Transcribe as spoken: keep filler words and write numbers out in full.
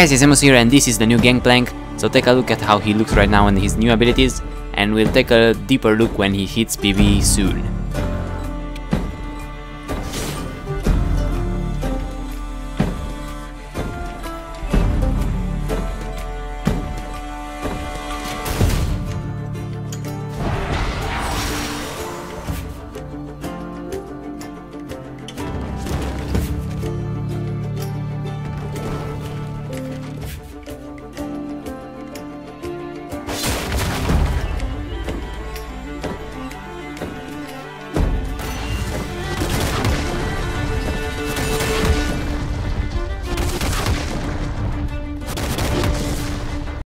guys, it's Remus here and this is the new Gangplank, so take a look at how he looks right now and his new abilities, and we'll take a deeper look when he hits P B E soon.